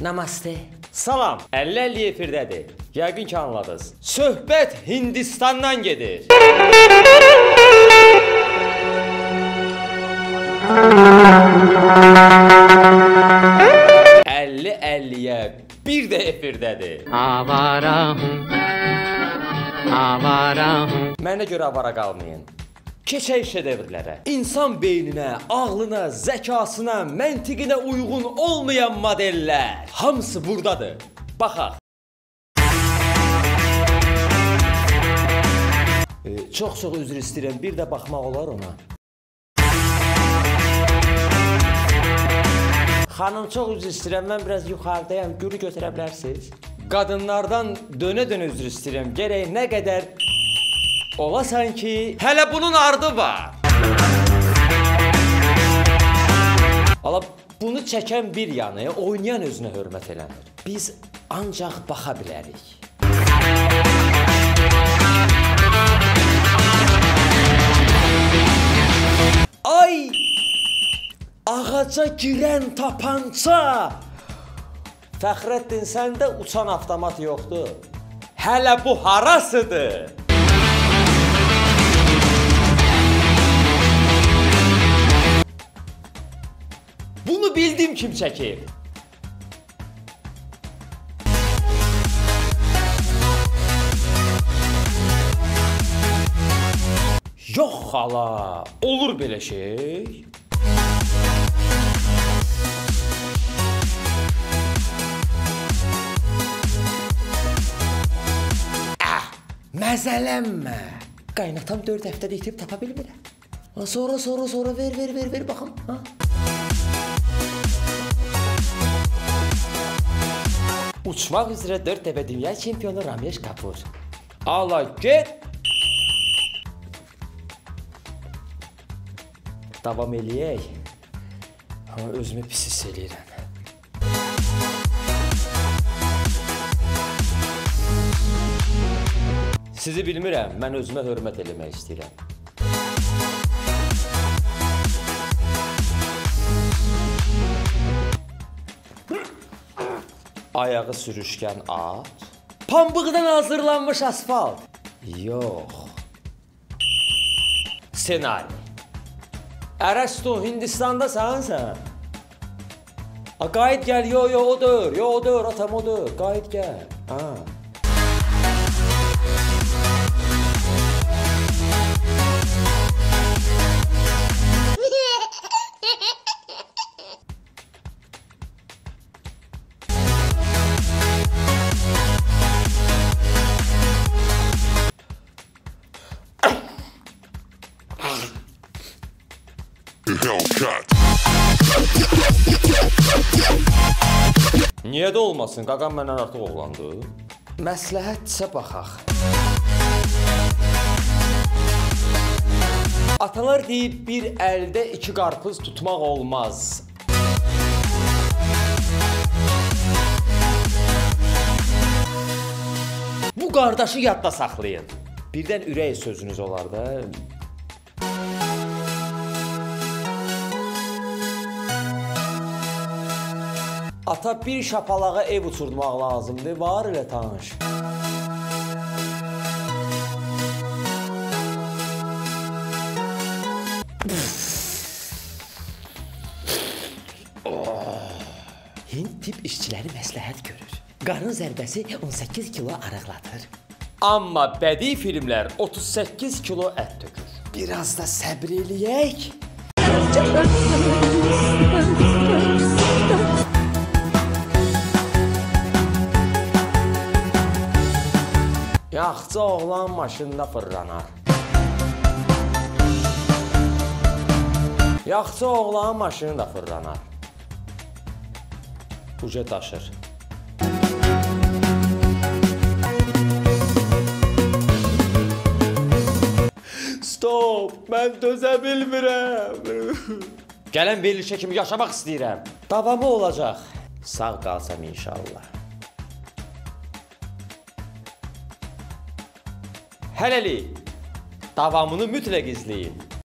Namaste. Salam, 50-50 efirdədir. Yəqin ki anladınız. Söhbət Hindistandan gedir. Bir de efirdədir. Avarahım. Mənə görə avara qalmayın. Keçək şedevirlərə. İnsan beyninə, ağlına, zəkasına, məntiqinə uyğun olmayan modellər. Hamısı buradadır. Baxaq. Çox üzr istəyirəm. Bir də baxmaq olar ona. Xanım, çox üzr istəyirəm, mən biraz yuxarıdayam, gülü götürə bilərsiniz. Qadınlardan dönə-dönə üzr istəyirəm, gərək nə qədər olasan ki, hələ bunun ardı var. Ala, bunu çəkən bir yanı, oynayan özünə hörmət eləmir. Biz ancaq baxa bilərik. Ay! Ağaca girən tapanca. Fəxrəddin, səndə uçan avtomat yoxdur. Hələ bu harasıdır? Bunu bildim kim çəkib. Yox xala, olur belə şey. Məzələnmə. Qaynatam 4 həftədə itib tapa bilmirəm. Sonra ver baxım. Ha? Uçmaq üzrə 4 dəfə dünya çempionu Ramesh Kapur. Ala get. Davam eləyək. Amma özümü pis hiss eləyirəm. Sizi bilmirəm, mən özümə hörmət eləmək istəyirəm. Ayağı sürüşkən at. Pambıqdan hazırlanmış asfalt. Yox. Senari. Ərastu, Hindistandasansa. Qayıt gəl, yo, odur, atam odur. Qayıt gəl. Ha. Niyə də olmasın, qaqam məndən artıq oğlandı. Məsləhətsə baxaq. Atalar deyib, bir əldə 2 qarpız tutmaq olmaz. Bu qardaşı yadda saxlayın. Birdən ürək sözünüz olar da. Ata, bir şapalağa ev uçurtmaq lazımdır, var ilə tanış. Hind tip işçiləri məsləhət görür. Qarın zərbəsi 18 kilo arıqlatır. Amma bədii filmlər 38 kilo ət tökür. Biraz da səbr eləyək. Yaxca oğlan maşında fırlanar. Yaxca oğlan maşında fırlanar. Uca daşır. Stop, mən dözə bilmirəm. Gələn verilişə kimi yaşamaq istəyirəm. Davamı olacaq. Sağ qalsam inşallah. Hələlik, davamını mütləq izləyin.